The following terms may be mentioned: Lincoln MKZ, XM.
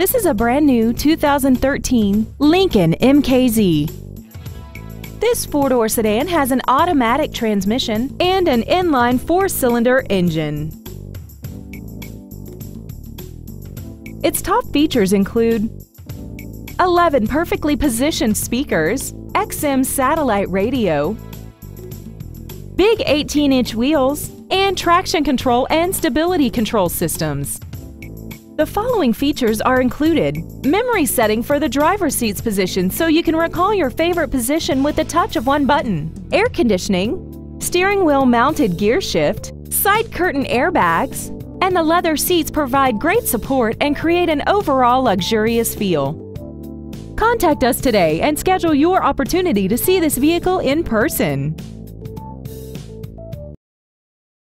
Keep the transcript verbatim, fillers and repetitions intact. This is a brand new two thousand thirteen Lincoln M K Z. This four-door sedan has an automatic transmission and an inline four-cylinder engine. Its top features include eleven perfectly positioned speakers, X M satellite radio, big eighteen inch wheels, and traction control and stability control systems. The following features are included: memory setting for the driver's seat's position so you can recall your favorite position with the touch of one button, air conditioning, steering wheel mounted gear shift, side curtain airbags, and the leather seats provide great support and create an overall luxurious feel. Contact us today and schedule your opportunity to see this vehicle in person.